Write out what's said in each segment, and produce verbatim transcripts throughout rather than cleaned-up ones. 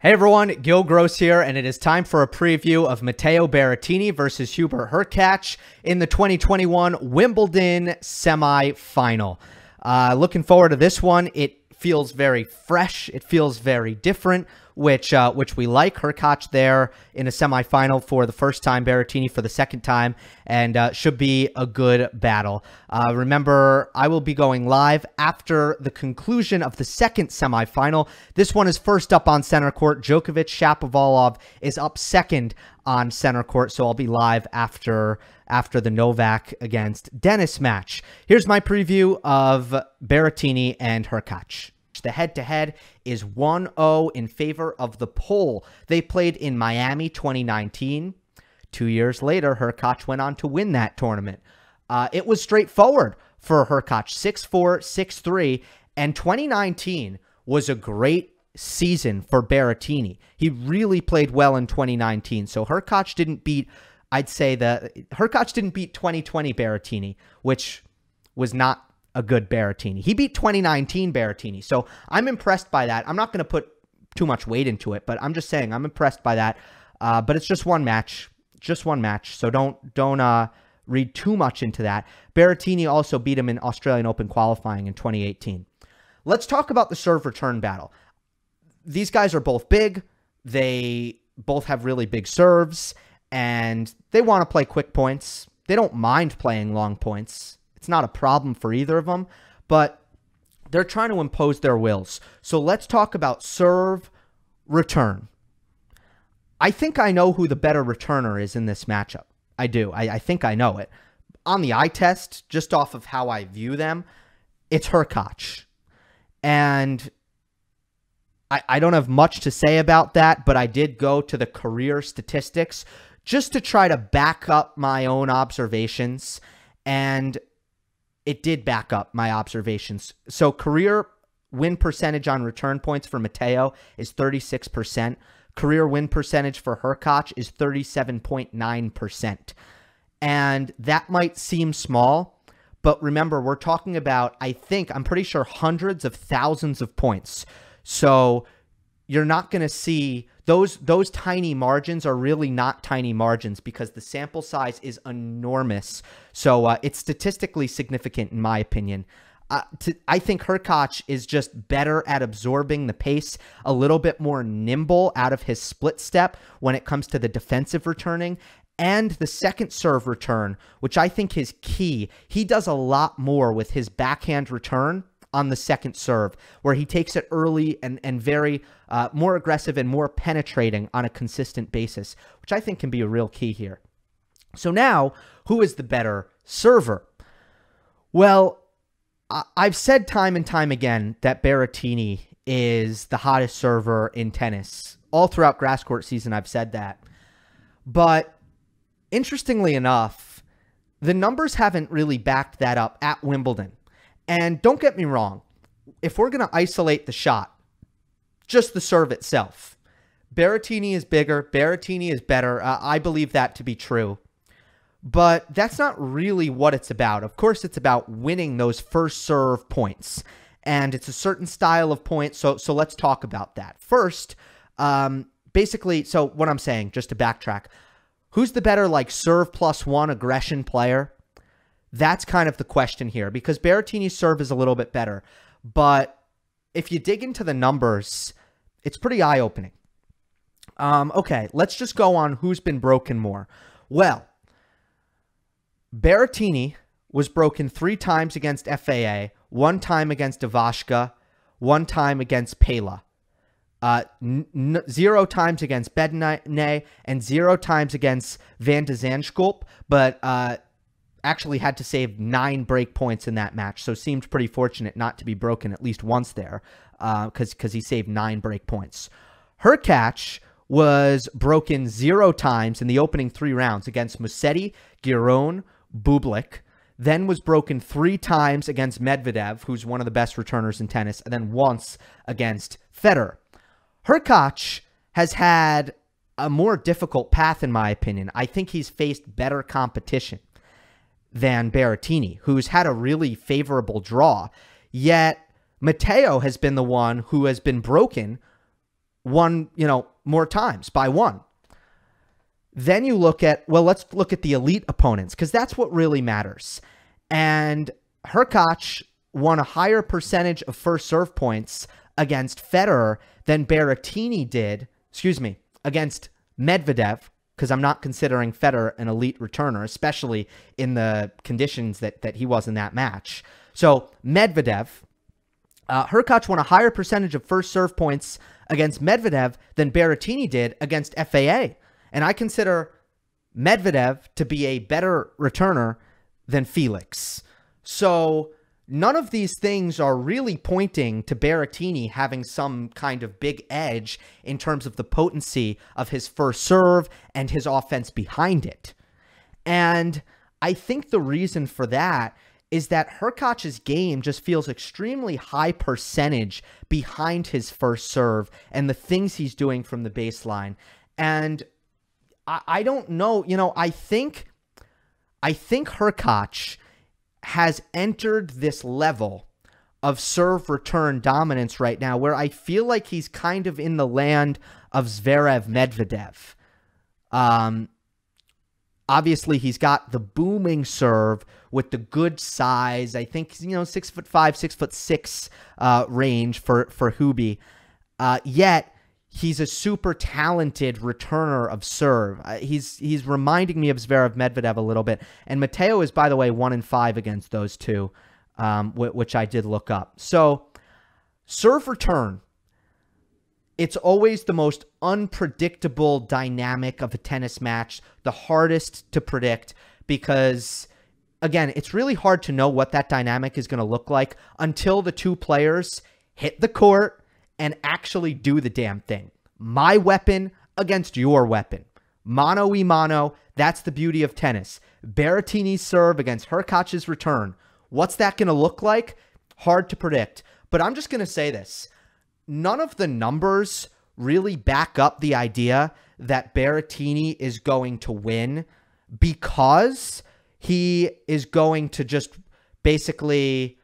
Hey everyone, Gil Gross here, and it is time for a preview of Matteo Berrettini versus Hubert Hurkacz in the twenty twenty-one Wimbledon semi-final. Uh, looking forward to this one. It feels very fresh. It feels very different, which uh, which we like. Hurkacz there in a semifinal for the first time, Berrettini for the second time, and uh, should be a good battle. Uh, remember, I will be going live after the conclusion of the second semifinal. This one is first up on center court. Djokovic, Shapovalov is up second on center court, so I'll be live after after the Novak against Dennis match. Here's my preview of Berrettini and Hurkacz. The head-to-head is one oh in favor of the Pole. They played in Miami twenty nineteen. Two years later, Hurkacz went on to win that tournament. Uh, it was straightforward for Hurkacz, six four, six three, and twenty nineteen was a great season for Berrettini. He really played well in twenty nineteen, so Hurkacz didn't beat, I'd say, the Hurkacz didn't beat twenty twenty Berrettini, which was not a good Berrettini. He beat twenty nineteen Berrettini, so I'm impressed by that. I'm not going to put too much weight into it, but I'm just saying I'm impressed by that. Uh, but it's just one match, just one match, so don't don't uh, read too much into that. Berrettini also beat him in Australian Open qualifying in twenty eighteen. Let's talk about the serve return battle. These guys are both big. They both have really big serves, and they want to play quick points. They don't mind playing long points. It's not a problem for either of them, but they're trying to impose their wills. So let's talk about serve return. I think I know who the better returner is in this matchup. I do. I, I think I know it. On the eye test, just off of how I view them, it's Hurkacz. And I, I don't have much to say about that, but I did go to the career statistics just to try to back up my own observations, and it did back up my observations. So career win percentage on return points for Matteo is thirty-six percent. Career win percentage for Hurkacz is thirty-seven point nine percent. And that might seem small, but remember, we're talking about, I think, I'm pretty sure hundreds of thousands of points. So you're not going to see those, those tiny margins are really not tiny margins because the sample size is enormous. So uh, it's statistically significant in my opinion. Uh, to, I think Hurkacz is just better at absorbing the pace, a little bit more nimble out of his split step when it comes to the defensive returning and the second serve return, which I think is key. He does a lot more with his backhand return on the second serve, where he takes it early and, and very uh, more aggressive and more penetrating on a consistent basis, which I think can be a real key here. So now, who is the better server? Well, I I've said time and time again that Berrettini is the hottest server in tennis. All throughout grass court season, I've said that. But interestingly enough, the numbers haven't really backed that up at Wimbledon. And don't get me wrong, if we're going to isolate the shot, just the serve itself, Berrettini is bigger, Berrettini is better. Uh, I believe that to be true. But that's not really what it's about. Of course, it's about winning those first serve points. And it's a certain style of point, so, so let's talk about that. First, um, basically, so what I'm saying, just to backtrack, who's the better like serve plus one aggression player? That's kind of the question here because Berrettini's serve is a little bit better. But if you dig into the numbers, it's pretty eye-opening. Um, okay, let's just go on who's been broken more. Well, Berrettini was broken three times against F A A, one time against Ivashka, one time against Pela, uh, n n zero times against Bednay, and zero times against Van de Zandschulp. But uh, actually had to save nine break points in that match, so seemed pretty fortunate not to be broken at least once there because uh, because he saved nine break points. Hurkacz was broken zero times in the opening three rounds against Musetti, Giron, Bublik, then was broken three times against Medvedev, who's one of the best returners in tennis, and then once against Federer. Hurkacz has had a more difficult path, in my opinion. I think he's faced better competition than Berrettini, who's had a really favorable draw. Yet Matteo has been the one who has been broken one, you know, more times by one. Then you look at, well, let's look at the elite opponents, because that's what really matters. And Hurkacz won a higher percentage of first serve points against Federer than Berrettini did, excuse me, against Medvedev, because I'm not considering Federer an elite returner, especially in the conditions that, that he was in that match. So Medvedev, uh, Hurkacz won a higher percentage of first serve points against Medvedev than Berrettini did against F A A. And I consider Medvedev to be a better returner than Felix. So none of these things are really pointing to Berrettini having some kind of big edge in terms of the potency of his first serve and his offense behind it. And I think the reason for that is that Hurkacz's game just feels extremely high percentage behind his first serve and the things he's doing from the baseline. And I, I don't know, you know, I think, I think Hurkacz has entered this level of serve return dominance right now where I feel like he's kind of in the land of Zverev Medvedev. Um, obviously, he's got the booming serve with the good size. I think, you know, six foot five, six foot six uh, range for, for Hubie. Uh, yet, he's a super talented returner of serve. Uh, he's he's reminding me of Zverev Medvedev a little bit. And Matteo is, by the way, one in five against those two, um, which I did look up. So serve return, it's always the most unpredictable dynamic of a tennis match, the hardest to predict because, again, it's really hard to know what that dynamic is going to look like until the two players hit the court and actually do the damn thing. My weapon against your weapon. Mano y mano, that's the beauty of tennis. Berrettini's serve against Hurkacz's return. What's that going to look like? Hard to predict. But I'm just going to say this. None of the numbers really back up the idea that Berrettini is going to win because he is going to just basically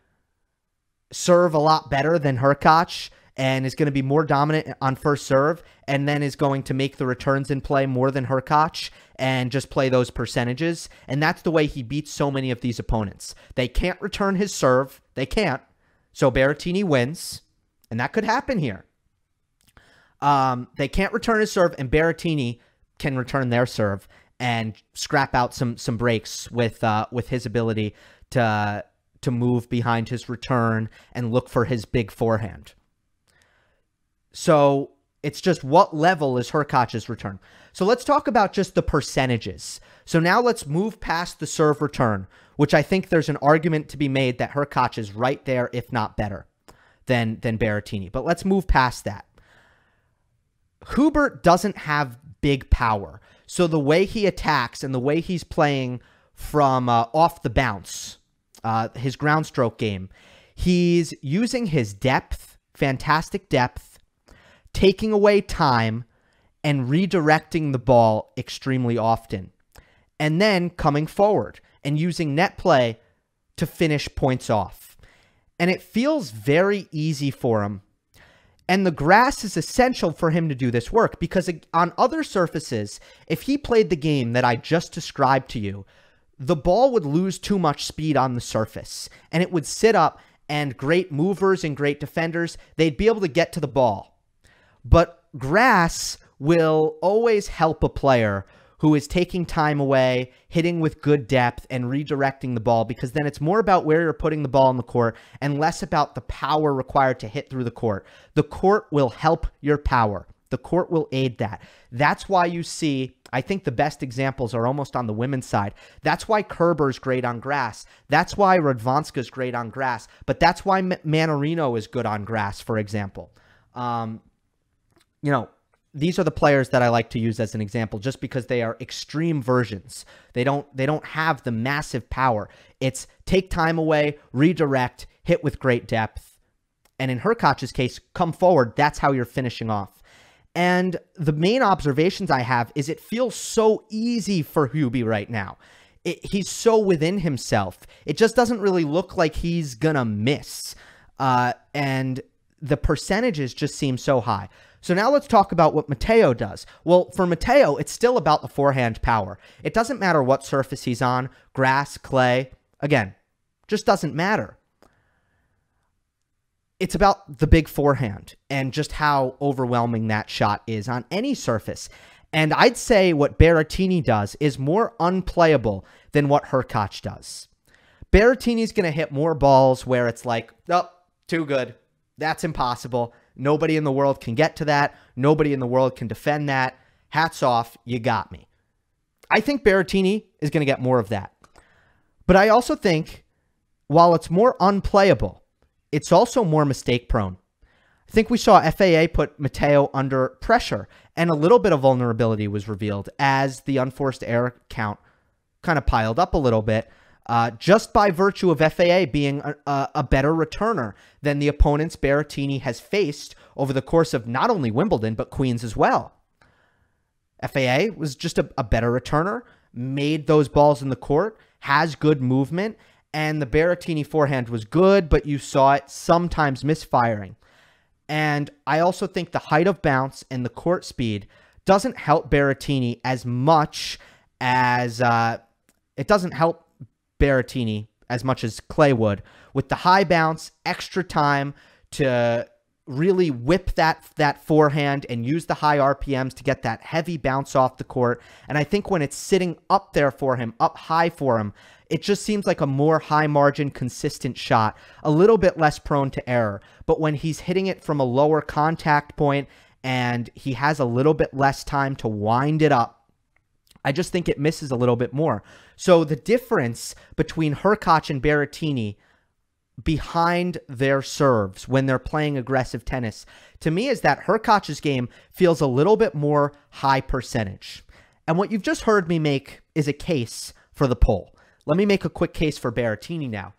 serve a lot better than Hurkacz and is going to be more dominant on first serve, and then is going to make the returns in play more than Hurkacz, and just play those percentages. And that's the way he beats so many of these opponents. They can't return his serve. They can't. So Berrettini wins, and that could happen here. Um, they can't return his serve, and Berrettini can return their serve and scrap out some some breaks with uh, with his ability to to move behind his return and look for his big forehand. So it's just what level is Hurkacz's return. So let's talk about just the percentages. So now let's move past the serve return, which I think there's an argument to be made that Hurkacz is right there, if not better, than, than Berrettini. But let's move past that. Hubert doesn't have big power. So the way he attacks and the way he's playing from uh, off the bounce, uh, his ground stroke game, he's using his depth, fantastic depth, taking away time and redirecting the ball extremely often, and then coming forward and using net play to finish points off. And it feels very easy for him. And the grass is essential for him to do this work because on other surfaces, if he played the game that I just described to you, the ball would lose too much speed on the surface and it would sit up, and great movers and great defenders, they'd be able to get to the ball. But grass will always help a player who is taking time away, hitting with good depth, and redirecting the ball because then it's more about where you're putting the ball in the court and less about the power required to hit through the court. The court will help your power. The court will aid that. That's why you see, I think the best examples are almost on the women's side. That's why Kerber's great on grass. That's why Radwanska's great on grass. But that's why Manorino is good on grass, for example. Um... You know, these are the players that I like to use as an example just because they are extreme versions. They don't they don't have the massive power. It's take time away, redirect, hit with great depth. And in Hurkacz's case, come forward. That's how you're finishing off. And the main observations I have is it feels so easy for Hubie right now. It, he's so within himself. It just doesn't really look like he's going to miss. Uh, and the percentages just seem so high. So now let's talk about what Matteo does. Well, for Matteo, it's still about the forehand power. It doesn't matter what surface he's on, grass, clay, again, just doesn't matter. It's about the big forehand and just how overwhelming that shot is on any surface. And I'd say what Berrettini does is more unplayable than what Hurkacz does. Berrettini's going to hit more balls where it's like, oh, too good. That's impossible. Nobody in the world can get to that. Nobody in the world can defend that. Hats off. You got me. I think Berrettini is going to get more of that. But I also think while it's more unplayable, it's also more mistake prone. I think we saw F A A put Matteo under pressure and a little bit of vulnerability was revealed as the unforced error count kind of piled up a little bit. Uh, just by virtue of F A A being a, a, a better returner than the opponents Berrettini has faced over the course of not only Wimbledon, but Queens as well. F A A was just a, a better returner, made those balls in the court, has good movement, and the Berrettini forehand was good, but you saw it sometimes misfiring. And I also think the height of bounce and the court speed doesn't help Berrettini as much as uh, it doesn't help Berrettini as much as clay would with the high bounce, extra time to really whip that that forehand and use the high R P Ms to get that heavy bounce off the court. And I think when it's sitting up there for him, up high for him, it just seems like a more high margin, consistent shot, a little bit less prone to error. But when he's hitting it from a lower contact point and he has a little bit less time to wind it up, I just think it misses a little bit more. So the difference between Hurkacz and Berrettini behind their serves when they're playing aggressive tennis, to me, is that Hurkacz's game feels a little bit more high percentage. And what you've just heard me make is a case for the poll. Let me make a quick case for Berrettini now.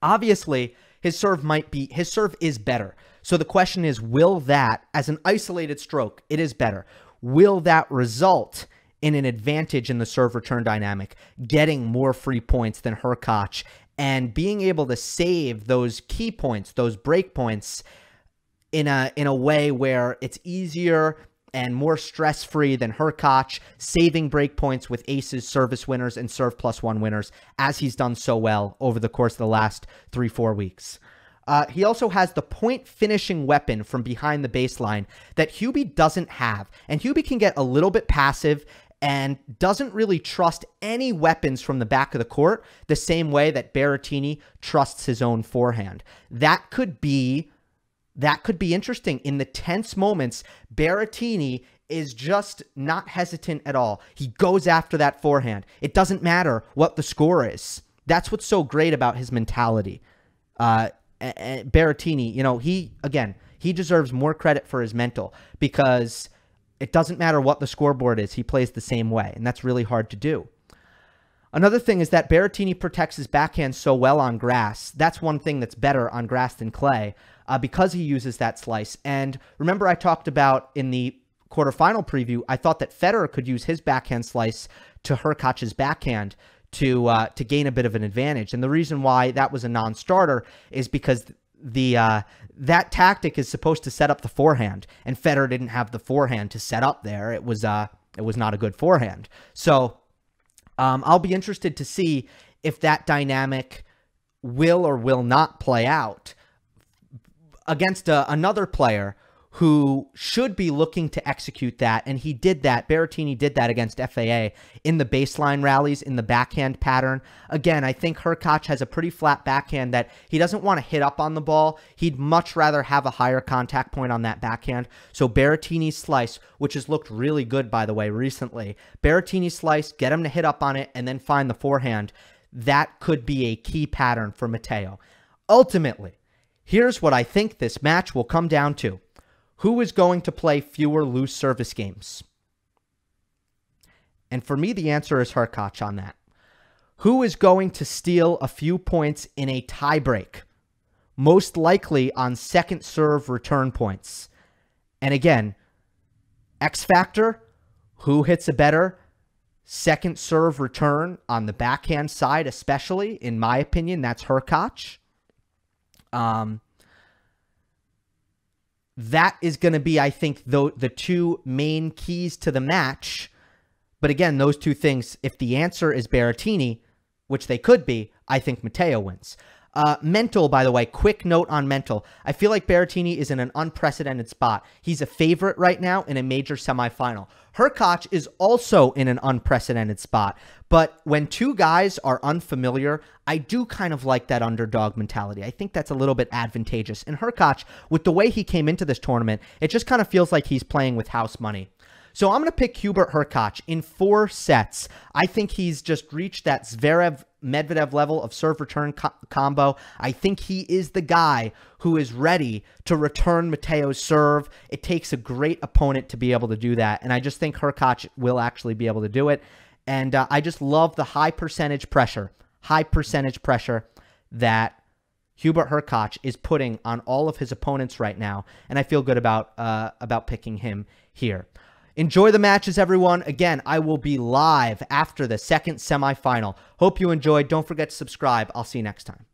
Obviously, his serve might be, his serve is better. So the question is, will that, as an isolated stroke, it is better. Will that result in an advantage in the serve return dynamic, getting more free points than Hurkacz and being able to save those key points, those break points in a, in a way where it's easier and more stress-free than Hurkacz, saving break points with aces, service winners, and serve plus one winners, as he's done so well over the course of the last three, four weeks. Uh, he also has the point finishing weapon from behind the baseline that Hubie doesn't have. And Hubie can get a little bit passive and doesn't really trust any weapons from the back of the court the same way that Berrettini trusts his own forehand. That could be, that could be interesting. In the tense moments, Berrettini is just not hesitant at all. He goes after that forehand. It doesn't matter what the score is. That's what's so great about his mentality. Uh, Berrettini, you know, he, again, he deserves more credit for his mental because it doesn't matter what the scoreboard is. He plays the same way, and that's really hard to do. Another thing is that Berrettini protects his backhand so well on grass. That's one thing that's better on grass than clay uh, because he uses that slice. And remember I talked about in the quarterfinal preview, I thought that Federer could use his backhand slice to Hurkacz's backhand to uh, to gain a bit of an advantage. And the reason why that was a non-starter is because the uh, that tactic is supposed to set up the forehand, and Federer didn't have the forehand to set up there. It was, uh, it was not a good forehand. So um, I'll be interested to see if that dynamic will or will not play out against uh, another player who should be looking to execute that, and he did that. Berrettini did that against F A A in the baseline rallies, in the backhand pattern. Again, I think Hurkacz has a pretty flat backhand that he doesn't want to hit up on the ball. He'd much rather have a higher contact point on that backhand. So Berrettini's slice, which has looked really good, by the way, recently, Berrettini's slice, get him to hit up on it, and then find the forehand. That could be a key pattern for Matteo. Ultimately, here's what I think this match will come down to. Who is going to play fewer loose service games? And for me, the answer is Hurkacz on that. Who is going to steal a few points in a tiebreak? Most likely on second serve return points. And again, X factor, who hits a better second serve return on the backhand side, especially, in my opinion, that's Hurkacz. Um... that is going to be, I think, the, the two main keys to the match. But again, those two things, if the answer is Berrettini, which they could be, I think Matteo wins. Uh, mental, by the way, quick note on mental. I feel like Berrettini is in an unprecedented spot. He's a favorite right now in a major semifinal. Hurkacz is also in an unprecedented spot. But when two guys are unfamiliar, I do kind of like that underdog mentality. I think that's a little bit advantageous. And Hurkacz, with the way he came into this tournament, it just kind of feels like he's playing with house money. So I'm going to pick Hubert Hurkacz in four sets. I think he's just reached that Zverev-Medvedev level of serve-return co combo. I think he is the guy who is ready to return Matteo's serve. It takes a great opponent to be able to do that, and I just think Hurkacz will actually be able to do it. And uh, I just love the high percentage pressure, high percentage pressure that Hubert Hurkacz is putting on all of his opponents right now, and I feel good about uh, about picking him here. Enjoy the matches, everyone. Again, I will be live after the second semifinal. Hope you enjoyed. Don't forget to subscribe. I'll see you next time.